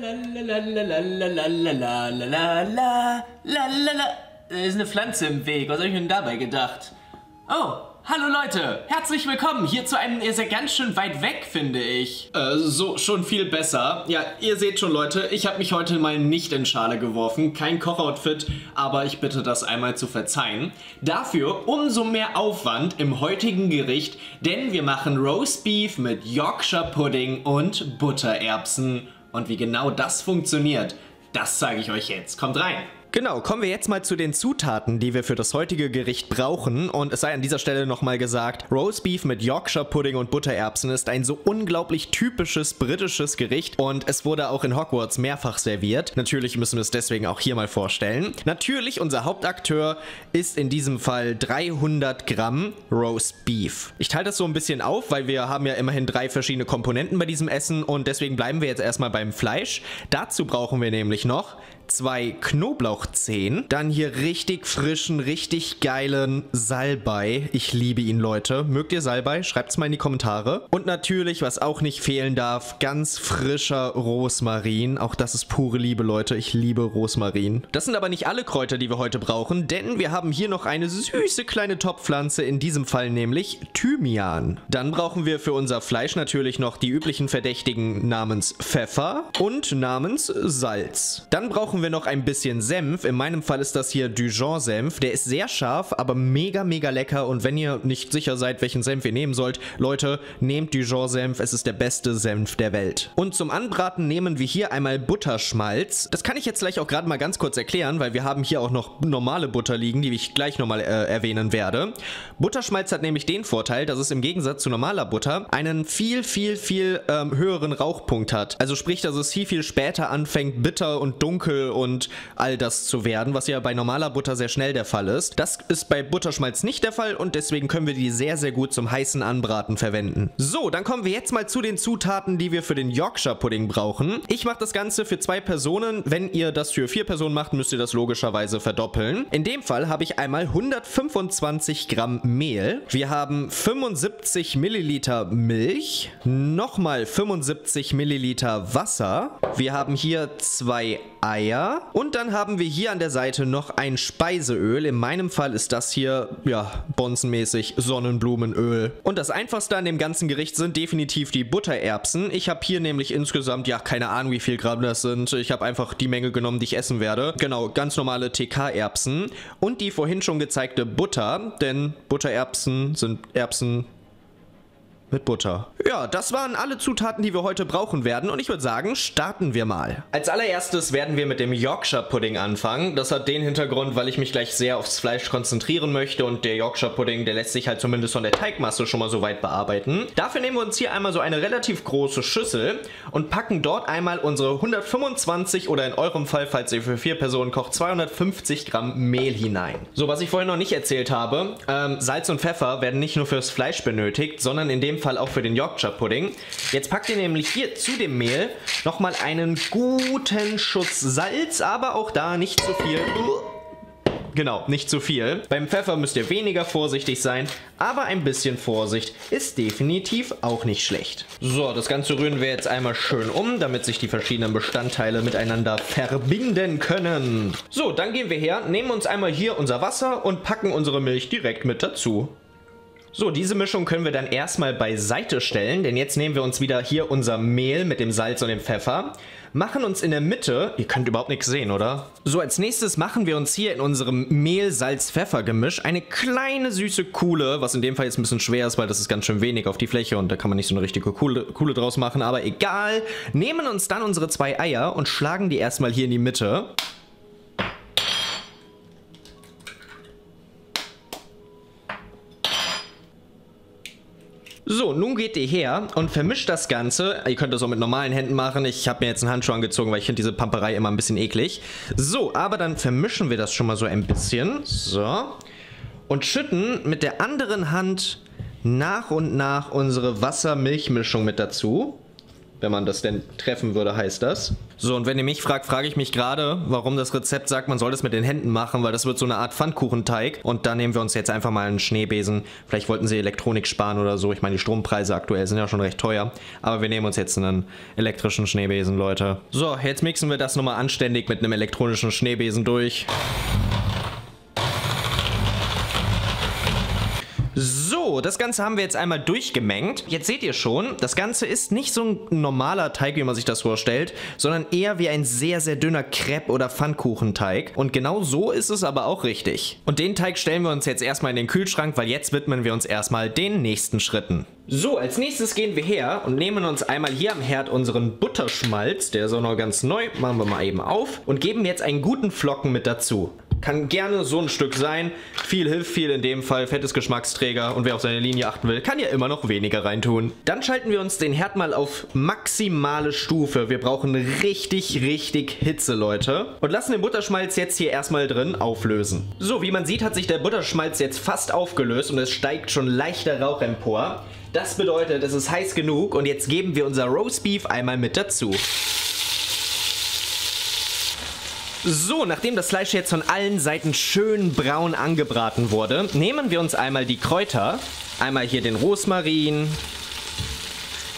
Da ist eine Pflanze im Weg. Was habe ich denn dabei gedacht? Oh, hallo Leute. Herzlich willkommen hier zu einem... Ihr seid ganz schön weit weg, finde ich. So, schon viel besser. Ja, ihr seht schon, Leute, ich habe mich heute mal nicht in Schale geworfen. Kein Kochoutfit, aber ich bitte das einmal zu verzeihen. Dafür umso mehr Aufwand im heutigen Gericht, denn wir machen Roastbeef mit Yorkshire Pudding und Buttererbsen. Und wie genau das funktioniert, das zeige ich euch jetzt. Kommt rein! Genau, kommen wir jetzt mal zu den Zutaten, die wir für das heutige Gericht brauchen. Und es sei an dieser Stelle nochmal gesagt, Roastbeef mit Yorkshire Pudding und Buttererbsen ist ein so unglaublich typisches britisches Gericht und es wurde auch in Hogwarts mehrfach serviert. Natürlich müssen wir es deswegen auch hier mal vorstellen. Natürlich, unser Hauptakteur ist in diesem Fall 300 Gramm Roastbeef. Ich teile das so ein bisschen auf, weil wir haben ja immerhin drei verschiedene Komponenten bei diesem Essen und deswegen bleiben wir jetzt erstmal beim Fleisch. Dazu brauchen wir nämlich noch 2 Knoblauchzehen, dann hier richtig frischen, richtig geilen Salbei. Ich liebe ihn, Leute. Mögt ihr Salbei? Schreibt's mal in die Kommentare. Und natürlich, was auch nicht fehlen darf, ganz frischer Rosmarin. Auch das ist pure Liebe, Leute. Ich liebe Rosmarin. Das sind aber nicht alle Kräuter, die wir heute brauchen, denn wir haben hier noch eine süße kleine Topfpflanze, in diesem Fall nämlich Thymian. Dann brauchen wir für unser Fleisch natürlich noch die üblichen Verdächtigen namens Pfeffer und namens Salz. Dann brauchen wir noch ein bisschen Senf. In meinem Fall ist das hier Dijon-Senf. Der ist sehr scharf, aber mega, mega lecker. Und wenn ihr nicht sicher seid, welchen Senf ihr nehmen sollt, Leute, nehmt Dijon-Senf. Es ist der beste Senf der Welt. Und zum Anbraten nehmen wir hier einmal Butterschmalz. Das kann ich jetzt gleich auch gerade mal ganz kurz erklären, weil wir haben hier auch noch normale Butter liegen, die ich gleich nochmal erwähnen werde. Butterschmalz hat nämlich den Vorteil, dass es im Gegensatz zu normaler Butter einen viel höheren Rauchpunkt hat. Also sprich, dass es viel später anfängt, bitter und dunkel und all das zu werden, was ja bei normaler Butter sehr schnell der Fall ist. Das ist bei Butterschmalz nicht der Fall und deswegen können wir die sehr, sehr gut zum heißen Anbraten verwenden. So, dann kommen wir jetzt mal zu den Zutaten, die wir für den Yorkshire Pudding brauchen. Ich mache das Ganze für 2 Personen. Wenn ihr das für 4 Personen macht, müsst ihr das logischerweise verdoppeln. In dem Fall habe ich einmal 125 Gramm Mehl. Wir haben 75 Milliliter Milch. Nochmal 75 Milliliter Wasser. Wir haben hier 2 Eier. Und dann haben wir hier an der Seite noch ein Speiseöl. In meinem Fall ist das hier, ja, bonzenmäßig Sonnenblumenöl. Und das Einfachste an dem ganzen Gericht sind definitiv die Buttererbsen. Ich habe hier nämlich insgesamt, ja, keine Ahnung, wie viel Gramm das sind. Ich habe einfach die Menge genommen, die ich essen werde. Genau, ganz normale TK-Erbsen. Und die vorhin schon gezeigte Butter, denn Buttererbsen sind Erbsen mit Butter. Ja, das waren alle Zutaten, die wir heute brauchen werden und ich würde sagen, starten wir mal. Als allererstes werden wir mit dem Yorkshire Pudding anfangen. Das hat den Hintergrund, weil ich mich gleich sehr aufs Fleisch konzentrieren möchte und der Yorkshire Pudding, der lässt sich halt zumindest von der Teigmasse schon mal so weit bearbeiten. Dafür nehmen wir uns hier einmal so eine relativ große Schüssel und packen dort einmal unsere 125 oder in eurem Fall, falls ihr für 4 Personen kocht, 250 Gramm Mehl hinein. So, was ich vorhin noch nicht erzählt habe, Salz und Pfeffer werden nicht nur fürs Fleisch benötigt, sondern in dem Fall auch für den Yorkshire Pudding. Jetzt packt ihr nämlich hier zu dem Mehl nochmal einen guten Schuss Salz, aber auch da nicht zu viel. Genau, nicht zu viel. Beim Pfeffer müsst ihr weniger vorsichtig sein, aber ein bisschen Vorsicht ist definitiv auch nicht schlecht. So, das Ganze rühren wir jetzt einmal schön um, damit sich die verschiedenen Bestandteile miteinander verbinden können. So, dann gehen wir her, nehmen uns einmal hier unser Wasser und packen unsere Milch direkt mit dazu. So, diese Mischung können wir dann erstmal beiseite stellen, denn jetzt nehmen wir uns wieder hier unser Mehl mit dem Salz und dem Pfeffer, machen uns in der Mitte, ihr könnt überhaupt nichts sehen, oder? So, als nächstes machen wir uns hier in unserem Mehl-Salz-Pfeffer-Gemisch eine kleine süße Kuhle, was in dem Fall jetzt ein bisschen schwer ist, weil das ist ganz schön wenig auf die Fläche und da kann man nicht so eine richtige Kuhle draus machen, aber egal. Nehmen uns dann unsere 2 Eier und schlagen die erstmal hier in die Mitte. So, nun geht ihr her und vermischt das Ganze. Ihr könnt das auch mit normalen Händen machen. Ich habe mir jetzt einen Handschuh angezogen, weil ich finde diese Pamperei immer ein bisschen eklig. So, aber dann vermischen wir das schon mal so ein bisschen. So. Und schütten mit der anderen Hand nach und nach unsere Wasser-Milch-Mischung mit dazu. Wenn man das denn treffen würde, heißt das. So, und wenn ihr mich fragt, frage ich mich gerade, warum das Rezept sagt, man soll das mit den Händen machen, weil das wird so eine Art Pfannkuchenteig. Und da nehmen wir uns jetzt einfach mal einen Schneebesen. Vielleicht wollten sie Elektronik sparen oder so. Ich meine, die Strompreise aktuell sind ja schon recht teuer. Aber wir nehmen uns jetzt einen elektrischen Schneebesen, Leute. So, jetzt mixen wir das nochmal anständig mit einem elektronischen Schneebesen durch. So, das Ganze haben wir jetzt einmal durchgemengt. Jetzt seht ihr schon, das Ganze ist nicht so ein normaler Teig, wie man sich das vorstellt, sondern eher wie ein sehr, sehr dünner Crepe- oder Pfannkuchenteig. Und genau so ist es aber auch richtig. Und den Teig stellen wir uns jetzt erstmal in den Kühlschrank, weil jetzt widmen wir uns erstmal den nächsten Schritten. So, als nächstes gehen wir her und nehmen uns einmal hier am Herd unseren Butterschmalz, der ist auch noch ganz neu, machen wir mal eben auf und geben jetzt einen guten Flocken mit dazu. Kann gerne so ein Stück sein, viel hilft viel in dem Fall, fettes Geschmacksträger und wer auf seine Linie achten will, kann ja immer noch weniger reintun. Dann schalten wir uns den Herd mal auf maximale Stufe, wir brauchen richtig Hitze, Leute. Und lassen den Butterschmalz jetzt hier erstmal drin auflösen. So, wie man sieht, hat sich der Butterschmalz jetzt fast aufgelöst und es steigt schon leichter Rauch empor. Das bedeutet, es ist heiß genug und jetzt geben wir unser Roastbeef einmal mit dazu. So, nachdem das Fleisch jetzt von allen Seiten schön braun angebraten wurde, nehmen wir uns einmal die Kräuter. Einmal hier den Rosmarin,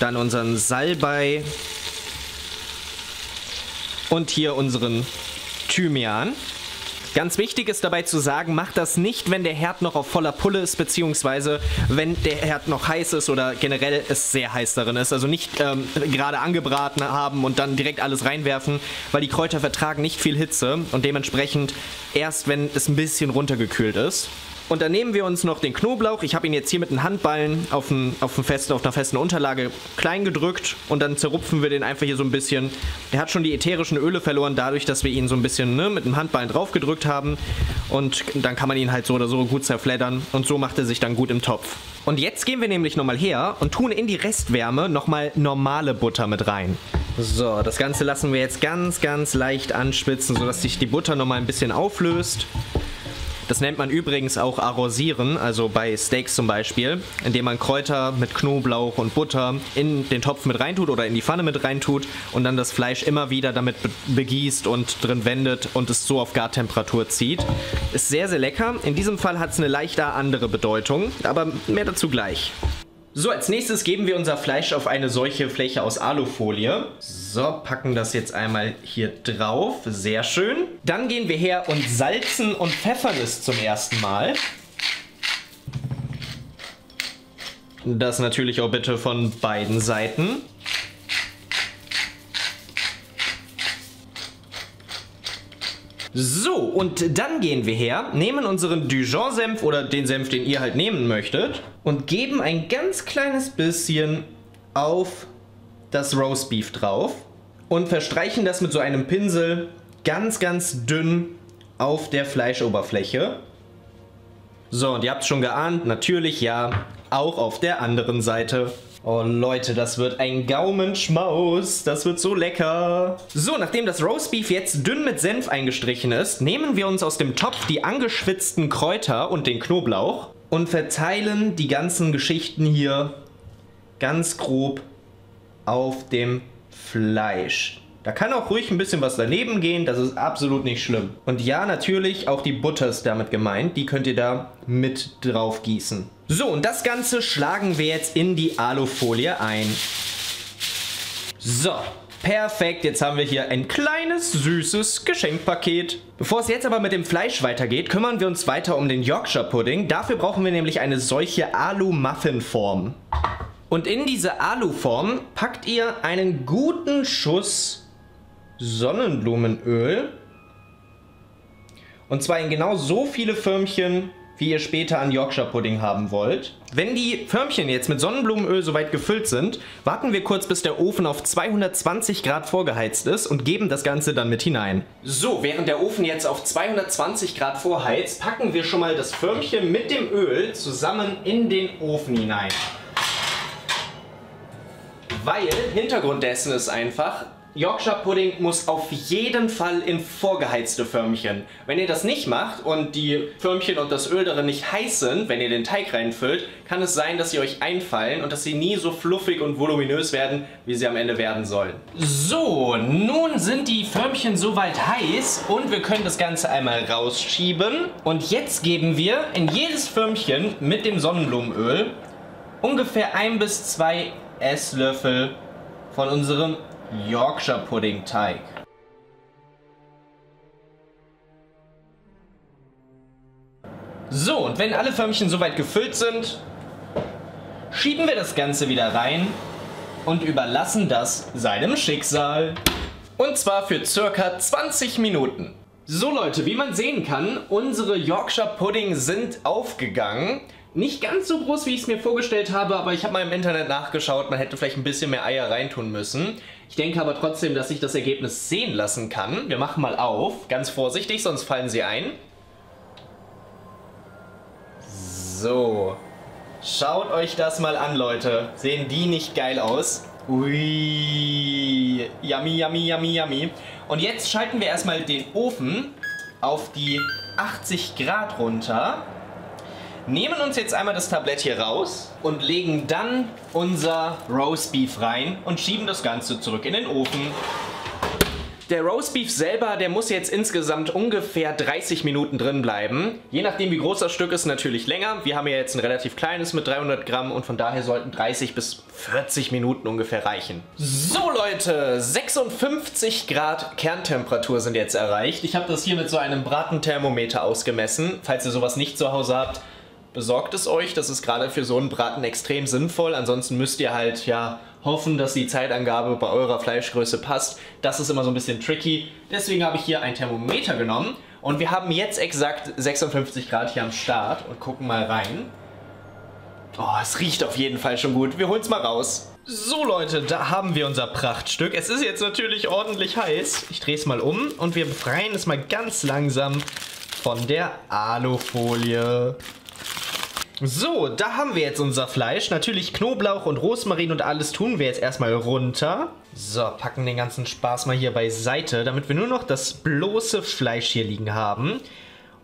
dann unseren Salbei und hier unseren Thymian. Ganz wichtig ist dabei zu sagen, macht das nicht, wenn der Herd noch auf voller Pulle ist, beziehungsweise wenn der Herd noch heiß ist oder generell es sehr heiß darin ist. Also nicht gerade angebraten haben und dann direkt alles reinwerfen, weil die Kräuter vertragen nicht viel Hitze und dementsprechend erst, wenn es ein bisschen runtergekühlt ist. Und dann nehmen wir uns noch den Knoblauch. Ich habe ihn jetzt hier mit einem Handballen auf einer festen Unterlage klein gedrückt. Und dann zerrupfen wir den einfach hier so ein bisschen. Er hat schon die ätherischen Öle verloren, dadurch, dass wir ihn so ein bisschen mit dem Handballen drauf gedrückt haben. Und dann kann man ihn halt so oder so gut zerfleddern. Und so macht er sich dann gut im Topf. Und jetzt gehen wir nämlich nochmal her und tun in die Restwärme nochmal normale Butter mit rein. So, das Ganze lassen wir jetzt ganz leicht anschwitzen, sodass sich die Butter nochmal ein bisschen auflöst. Das nennt man übrigens auch Arrosieren, also bei Steaks zum Beispiel, indem man Kräuter mit Knoblauch und Butter in den Topf mit reintut oder in die Pfanne mit reintut und dann das Fleisch immer wieder damit begießt und drin wendet und es so auf Gartemperatur zieht. Ist sehr, sehr lecker. In diesem Fall hat es eine leicht andere Bedeutung, aber mehr dazu gleich. So, als nächstes geben wir unser Fleisch auf eine solche Fläche aus Alufolie. So, packen das jetzt einmal hier drauf. Sehr schön. Dann gehen wir her und salzen und pfeffern es zum ersten Mal. Das natürlich auch bitte von beiden Seiten. So, und dann gehen wir her, nehmen unseren Dijon-Senf oder den Senf, den ihr halt nehmen möchtet und geben ein ganz kleines bisschen auf das Roastbeef drauf und verstreichen das mit so einem Pinsel ganz dünn auf der Fleischoberfläche. So, und ihr habt es schon geahnt, natürlich ja, auch auf der anderen Seite. Oh Leute, das wird ein Gaumenschmaus. Das wird so lecker. So, nachdem das Roastbeef jetzt dünn mit Senf eingestrichen ist, nehmen wir uns aus dem Topf die angeschwitzten Kräuter und den Knoblauch und verteilen die ganzen Geschichten hier ganz grob auf dem Fleisch. Da kann auch ruhig ein bisschen was daneben gehen, das ist absolut nicht schlimm. Und ja, natürlich, auch die Butter ist damit gemeint, die könnt ihr da mit drauf gießen. So, und das Ganze schlagen wir jetzt in die Alufolie ein. So, perfekt. Jetzt haben wir hier ein kleines, süßes Geschenkpaket. Bevor es jetzt aber mit dem Fleisch weitergeht, kümmern wir uns weiter um den Yorkshire Pudding. Dafür brauchen wir nämlich eine solche Alu-Muffin-Form. Und in diese Aluform packt ihr einen guten Schuss Sonnenblumenöl. Und zwar in genau so viele Förmchen, wie ihr später an Yorkshire Pudding haben wollt. Wenn die Förmchen jetzt mit Sonnenblumenöl soweit gefüllt sind, warten wir kurz, bis der Ofen auf 220 Grad vorgeheizt ist und geben das Ganze dann mit hinein. So, während der Ofen jetzt auf 220 Grad vorheizt, packen wir schon mal das Förmchen mit dem Öl zusammen in den Ofen hinein. Weil, Hintergrund dessen ist einfach, Yorkshire Pudding muss auf jeden Fall in vorgeheizte Förmchen. Wenn ihr das nicht macht und die Förmchen und das Öl darin nicht heiß sind, wenn ihr den Teig reinfüllt, kann es sein, dass sie euch einfallen und dass sie nie so fluffig und voluminös werden, wie sie am Ende werden sollen. So, nun sind die Förmchen soweit heiß und wir können das Ganze einmal rausschieben. Und jetzt geben wir in jedes Förmchen mit dem Sonnenblumenöl ungefähr 1 bis 2 Esslöffel von unserem Yorkshire Pudding Teig. So, und wenn alle Förmchen soweit gefüllt sind, schieben wir das Ganze wieder rein und überlassen das seinem Schicksal. Und zwar für circa 20 Minuten. So Leute, wie man sehen kann, unsere Yorkshire Pudding sind aufgegangen. Nicht ganz so groß, wie ich es mir vorgestellt habe, aber ich habe mal im Internet nachgeschaut, man hätte vielleicht ein bisschen mehr Eier reintun müssen. Ich denke aber trotzdem, dass ich das Ergebnis sehen lassen kann. Wir machen mal auf, ganz vorsichtig, sonst fallen sie ein. So, schaut euch das mal an, Leute. Sehen die nicht geil aus? Ui, yummy, yummy, yummy, yummy. Und jetzt schalten wir erstmal den Ofen auf die 80 Grad runter. Nehmen uns jetzt einmal das Tablett hier raus und legen dann unser Roastbeef rein und schieben das Ganze zurück in den Ofen. Der Roastbeef selber, der muss jetzt insgesamt ungefähr 30 Minuten drin bleiben. Je nachdem wie groß das Stück ist, natürlich länger. Wir haben ja jetzt ein relativ kleines mit 300 Gramm und von daher sollten 30 bis 40 Minuten ungefähr reichen. So Leute, 56 Grad Kerntemperatur sind jetzt erreicht. Ich habe das hier mit so einem Bratenthermometer ausgemessen, falls ihr sowas nicht zu Hause habt. Besorgt es euch, das ist gerade für so einen Braten extrem sinnvoll, ansonsten müsst ihr halt ja hoffen, dass die Zeitangabe bei eurer Fleischgröße passt. Das ist immer so ein bisschen tricky, deswegen habe ich hier ein Thermometer genommen und wir haben jetzt exakt 56 Grad hier am Start und gucken mal rein. Oh, es riecht auf jeden Fall schon gut, wir holen es mal raus. So Leute, da haben wir unser Prachtstück. Es ist jetzt natürlich ordentlich heiß, ich drehe es mal um und wir befreien es mal ganz langsam von der Alufolie. So, da haben wir jetzt unser Fleisch. Natürlich Knoblauch und Rosmarin und alles tun wir jetzt erstmal runter. So, packen den ganzen Spaß mal hier beiseite, damit wir nur noch das bloße Fleisch hier liegen haben.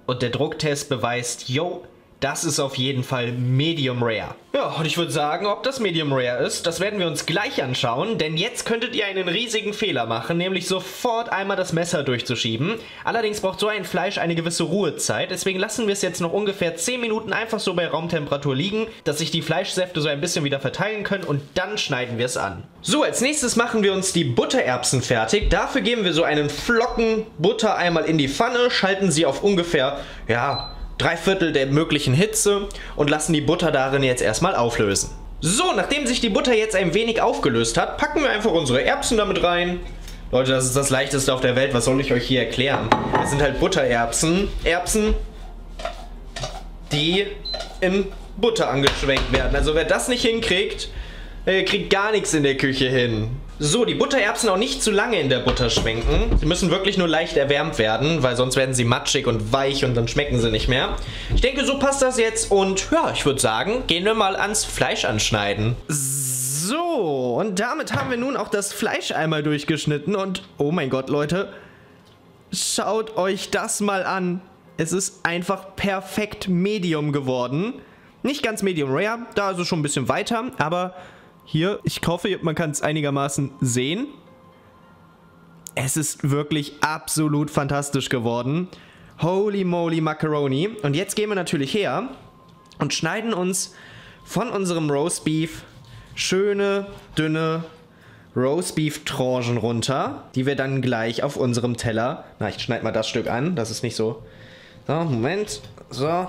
Und der Drucktest beweist, yo, das ist auf jeden Fall Medium Rare. Ja, und ich würde sagen, ob das Medium Rare ist, das werden wir uns gleich anschauen, denn jetzt könntet ihr einen riesigen Fehler machen, nämlich sofort einmal das Messer durchzuschieben. Allerdings braucht so ein Fleisch eine gewisse Ruhezeit, deswegen lassen wir es jetzt noch ungefähr 10 Minuten einfach so bei Raumtemperatur liegen, dass sich die Fleischsäfte so ein bisschen wieder verteilen können und dann schneiden wir es an. So, als nächstes machen wir uns die Buttererbsen fertig. Dafür geben wir so einen Flocken Butter einmal in die Pfanne, schalten sie auf ungefähr, ja, 3/4 der möglichen Hitze und lassen die Butter darin jetzt erstmal auflösen. So, nachdem sich die Butter jetzt ein wenig aufgelöst hat, packen wir einfach unsere Erbsen damit rein. Leute, das ist das Leichteste auf der Welt, was soll ich euch hier erklären? Das sind halt Buttererbsen, die in Butter angeschwenkt werden. Also wer das nicht hinkriegt, kriegt gar nichts in der Küche hin. So, die Buttererbsen auch nicht zu lange in der Butter schwenken. Sie müssen wirklich nur leicht erwärmt werden, weil sonst werden sie matschig und weich und dann schmecken sie nicht mehr. Ich denke, so passt das jetzt und ja, ich würde sagen, gehen wir mal ans Fleisch anschneiden. So, und damit haben wir nun auch das Fleisch einmal durchgeschnitten und oh mein Gott, Leute, schaut euch das mal an. Es ist einfach perfekt Medium geworden. Nicht ganz Medium Rare, da ist es schon ein bisschen weiter, aber hier, ich hoffe, man kann es einigermaßen sehen. Es ist wirklich absolut fantastisch geworden. Holy moly Macaroni. Und jetzt gehen wir natürlich her und schneiden uns von unserem Roastbeef schöne, dünne Roastbeef-Tranchen runter, die wir dann gleich auf unserem Teller... Na, ich schneide mal das Stück an, das ist nicht so... So, Moment. So...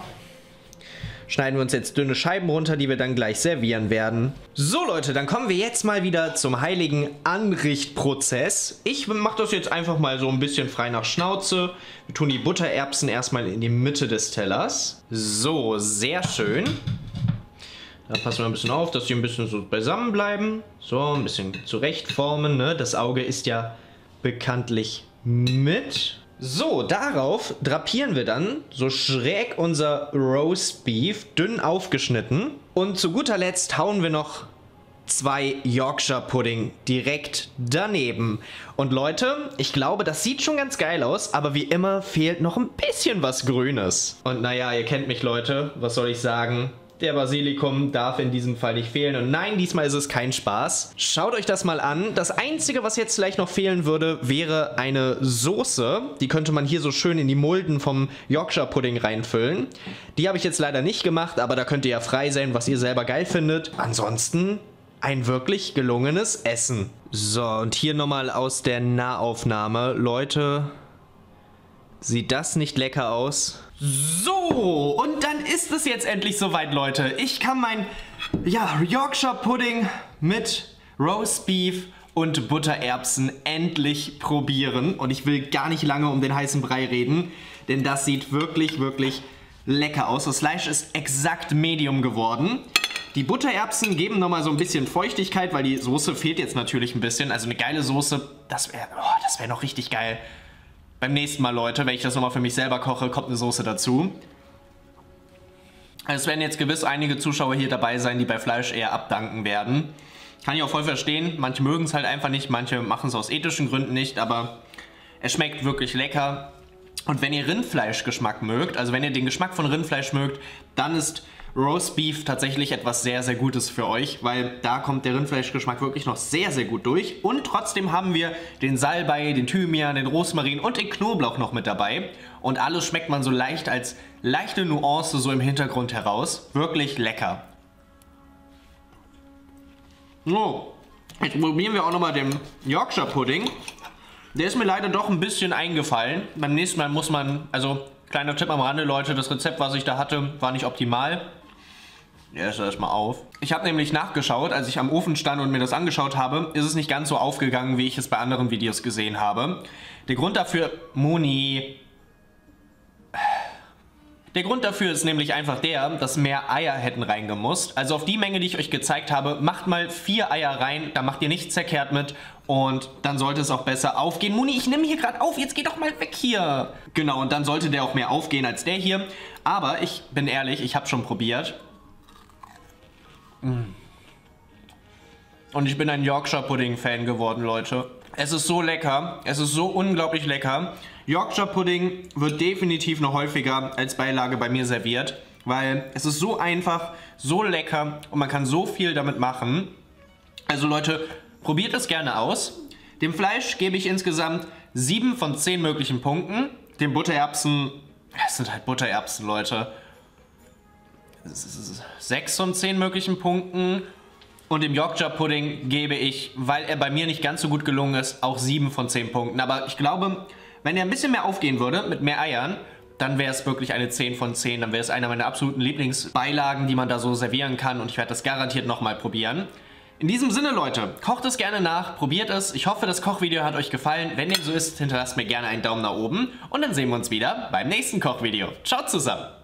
Schneiden wir uns jetzt dünne Scheiben runter, die wir dann gleich servieren werden. So Leute, dann kommen wir jetzt mal wieder zum heiligen Anrichtprozess. Ich mache das jetzt einfach mal so ein bisschen frei nach Schnauze. Wir tun die Buttererbsen erstmal in die Mitte des Tellers. So, sehr schön. Da passen wir ein bisschen auf, dass die ein bisschen so beisammen bleiben. So, ein bisschen zurechtformen, ne? Das Auge ist ja bekanntlich mit... So, darauf drapieren wir dann so schräg unser Roastbeef, dünn aufgeschnitten. Und zu guter Letzt hauen wir noch 2 Yorkshire Pudding direkt daneben. Und Leute, ich glaube, das sieht schon ganz geil aus, aber wie immer fehlt noch ein bisschen was Grünes. Und naja, ihr kennt mich, Leute, was soll ich sagen? Der Basilikum darf in diesem Fall nicht fehlen. Und nein, diesmal ist es kein Spaß. Schaut euch das mal an. Das Einzige, was jetzt vielleicht noch fehlen würde, wäre eine Soße. Die könnte man hier so schön in die Mulden vom Yorkshire Pudding reinfüllen. Die habe ich jetzt leider nicht gemacht, aber da könnt ihr ja frei sein, was ihr selber geil findet. Ansonsten ein wirklich gelungenes Essen. So, und hier nochmal aus der Nahaufnahme. Leute, sieht das nicht lecker aus? So, und dann ist es jetzt endlich soweit, Leute. Ich kann mein, ja, Yorkshire Pudding mit Roastbeef und Buttererbsen endlich probieren. Und ich will gar nicht lange um den heißen Brei reden, denn das sieht wirklich, wirklich lecker aus. Das Fleisch ist exakt medium geworden. Die Buttererbsen geben nochmal so ein bisschen Feuchtigkeit, weil die Soße fehlt jetzt natürlich ein bisschen. Also eine geile Soße, das wär noch richtig geil. Beim nächsten Mal, Leute, wenn ich das nochmal für mich selber koche, kommt eine Soße dazu. Es werden jetzt gewiss einige Zuschauer hier dabei sein, die bei Fleisch eher abdanken werden. Kann ich auch voll verstehen. Manche mögen es halt einfach nicht, manche machen es aus ethischen Gründen nicht, aber es schmeckt wirklich lecker. Und wenn ihr Rindfleischgeschmack mögt, also wenn ihr den Geschmack von Rindfleisch mögt, dann ist Roastbeef tatsächlich etwas sehr, sehr Gutes für euch, weil da kommt der Rindfleischgeschmack wirklich noch sehr, sehr gut durch. Und trotzdem haben wir den Salbei, den Thymian, den Rosmarin und den Knoblauch noch mit dabei. Und alles schmeckt man so leicht als leichte Nuance so im Hintergrund heraus. Wirklich lecker. So, jetzt probieren wir auch nochmal den Yorkshire Pudding. Der ist mir leider doch ein bisschen eingefallen. Beim nächsten Mal muss man, also kleiner Tipp am Rande, Leute, das Rezept, was ich da hatte, war nicht optimal. Ja, schau das mal auf. Ich habe nämlich nachgeschaut, als ich am Ofen stand und mir das angeschaut habe, ist es nicht ganz so aufgegangen, wie ich es bei anderen Videos gesehen habe. Der Grund dafür, Moni, der Grund dafür ist nämlich einfach der, dass mehr Eier hätten reingemusst. Also auf die Menge, die ich euch gezeigt habe, macht mal 4 Eier rein, da macht ihr nichts verkehrt mit und dann sollte es auch besser aufgehen. Moni, ich nehme hier gerade auf, jetzt geh doch mal weg hier. Genau, und dann sollte der auch mehr aufgehen als der hier. Aber ich bin ehrlich, ich habe schon probiert. Und ich bin ein Yorkshire Pudding Fan geworden, Leute. Es ist so lecker, es ist so unglaublich lecker. Yorkshire Pudding wird definitiv noch häufiger als Beilage bei mir serviert, weil es ist so einfach, so lecker und man kann so viel damit machen. Also Leute, probiert es gerne aus. Dem Fleisch gebe ich insgesamt 7 von 10 möglichen Punkten. Den Buttererbsen, das sind halt Buttererbsen, Leute, 6 von 10 möglichen Punkten. Und dem Yorkshire Pudding gebe ich, weil er bei mir nicht ganz so gut gelungen ist, auch 7 von 10 Punkten. Aber ich glaube, wenn er ein bisschen mehr aufgehen würde, mit mehr Eiern, dann wäre es wirklich eine 10 von 10. Dann wäre es einer meiner absoluten Lieblingsbeilagen, die man da so servieren kann. Und ich werde das garantiert nochmal probieren. In diesem Sinne, Leute, kocht es gerne nach, probiert es. Ich hoffe, das Kochvideo hat euch gefallen. Wenn dem so ist, hinterlasst mir gerne einen Daumen nach oben. Und dann sehen wir uns wieder beim nächsten Kochvideo. Ciao zusammen!